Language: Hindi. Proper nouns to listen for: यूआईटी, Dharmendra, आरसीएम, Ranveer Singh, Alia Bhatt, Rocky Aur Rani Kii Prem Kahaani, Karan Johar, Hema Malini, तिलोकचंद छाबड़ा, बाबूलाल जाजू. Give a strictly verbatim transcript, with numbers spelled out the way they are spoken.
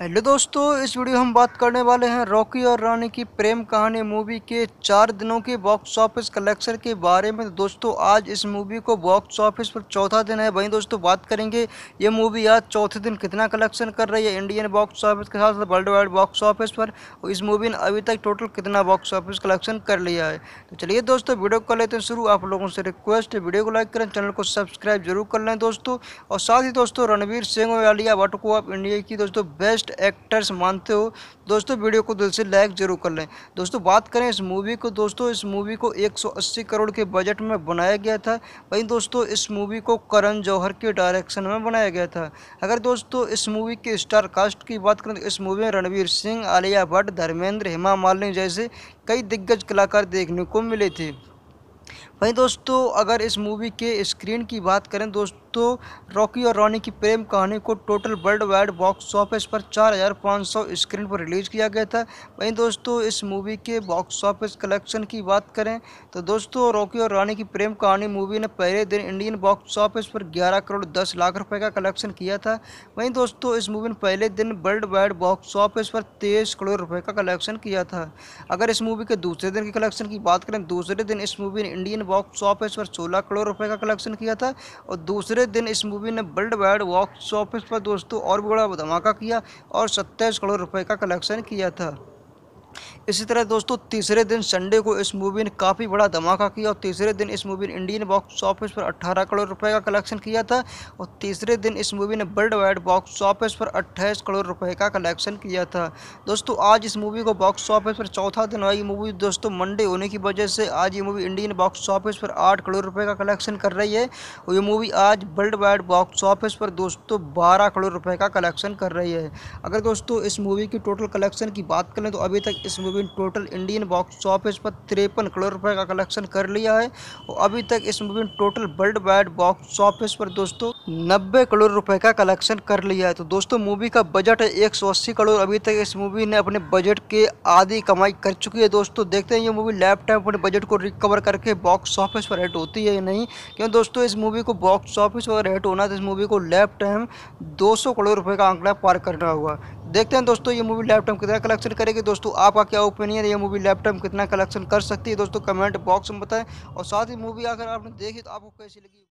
हेलो दोस्तों, इस वीडियो हम बात करने वाले हैं रॉकी और रानी की प्रेम कहानी मूवी के चार दिनों के बॉक्स ऑफिस कलेक्शन के बारे में। दोस्तों आज इस मूवी को बॉक्स ऑफिस पर चौथा दिन है। वहीं दोस्तों बात करेंगे ये मूवी आज चौथे दिन कितना कलेक्शन कर रही है इंडियन बॉक्स ऑफिस के साथ वर्ल्ड वाइड बॉक्स ऑफिस पर, और इस मूवी ने अभी तक टोटल कितना बॉक्स ऑफिस कलेक्शन कर लिया है। तो चलिए दोस्तों वीडियो कर लेते हैं शुरू। आप लोगों से रिक्वेस्ट है वीडियो को लाइक करें, चैनल को सब्सक्राइब जरूर कर लें दोस्तों। और साथ ही दोस्तों रणवीर सिंह और आलिया भट्ट को आप इंडिया की दोस्तों बेस्ट एक्टर्स मानते हो दोस्तों, वीडियो को दिल से लाइक जरूर कर लें। दोस्तों बात करें इस मूवी को, दोस्तों इस मूवी को एक सौ अस्सी करोड़ के बजट में बनाया गया था। वहीं दोस्तों इस मूवी को करण जौहर के डायरेक्शन में बनाया गया था। अगर दोस्तों इस मूवी के स्टार कास्ट की बात करें तो इस मूवी में रणवीर सिंह, आलिया भट्ट, धर्मेंद्र, हेमा मालिनी जैसे कई दिग्गज कलाकार देखने को मिले थे। वहीं दोस्तों अगर इस मूवी के स्क्रीन की बात करें दोस्तों तो रॉकी और रानी की प्रेम कहानी को total world wide box office पर चार हज़ार पाँच सौ स्क्रीन पर रिलीज़ किया गया था। वहीं दोस्तों इस मूवी के बॉक्स ऑफिस कलेक्शन की बात करें तो दोस्तों रॉकी और रानी की प्रेम कहानी मूवी ने पहले दिन इंडियन बॉक्स ऑफिस पर ग्यारह करोड़ दस लाख रुपए का कलेक्शन किया था। वहीं दोस्तों इस मूवी ने पहले दिन वर्ल्ड वाइड बॉक्स ऑफिस पर तेईस करोड़ रुपये का कलेक्शन किया था। अगर इस मूवी के दूसरे दिन के कलेक्शन की बात करें, दूसरे दिन इस मूवी ने इंडियन बॉक्स ऑफिस पर सोलह करोड़ रुपये का कलेक्शन किया था, और दूसरे दिन इस मूवी ने वर्ल्ड वाइड बॉक्स ऑफिस पर दोस्तों और भी बड़ा धमाका किया और सत्ताईस करोड़ रुपए का कलेक्शन किया था। इसी तरह दोस्तों तीसरे दिन संडे को इस मूवी ने काफ़ी बड़ा धमाका किया और तीसरे दिन इस मूवी ने इंडियन बॉक्स ऑफिस पर अठारह करोड़ रुपए का कलेक्शन किया था, और तीसरे दिन इस मूवी ने वर्ल्ड वाइड बॉक्स ऑफिस पर अट्ठाईस करोड़ रुपए का कलेक्शन किया था। दोस्तों आज इस मूवी को बॉक्स ऑफिस पर चौथा दिन आई मूवी दोस्तों मंडे होने की वजह से आज ये मूवी इंडियन बॉक्स ऑफिस पर आठ करोड़ रुपये का कलेक्शन कर रही है, और ये मूवी आज वर्ल्ड वाइड बॉक्स ऑफिस पर दोस्तों बारह करोड़ रुपये का कलेक्शन कर रही है। अगर दोस्तों इस मूवी की टोटल कलेक्शन की बात करें तो अभी तक इस मूवी ने टोटल इंडियन बॉक्स ऑफिस पर तिरपन करोड़ रुपए का कलेक्शन कर लिया है, और अभी तक इस मूवी ने total world wide box office पर दोस्तों नब्बे करोड़ रुपए का कलेक्शन कर लिया है। तो दोस्तों मूवी का बजट है एक सौ अस्सी करोड़, अभी तक इस मूवी ने अपने बजट के आधी कमाई कर चुकी है। दोस्तों देखते हैं ये मूवी लैप टाइम अपने बजट को रिकवर करके बॉक्स ऑफिस पर हिट होती है या नहीं, क्योंकि दोस्तों इस मूवी को बॉक्स ऑफिस पर हिट होना तो इस मूवी को लैप टाइम दो सौ करोड़ रुपये का आंकड़ा पार करना होगा। देखते हैं दोस्तों ये मूवी लैप टाइम कितना कलेक्शन करेगी। दोस्तों आपका क्या ओपिनियन है, ये मूवी लैप टाइम कितना कलेक्शन कर सकती है दोस्तों कमेंट बॉक्स में बताएं, और साथ ही मूवी अगर आपने देखी तो आपको कैसी लगी।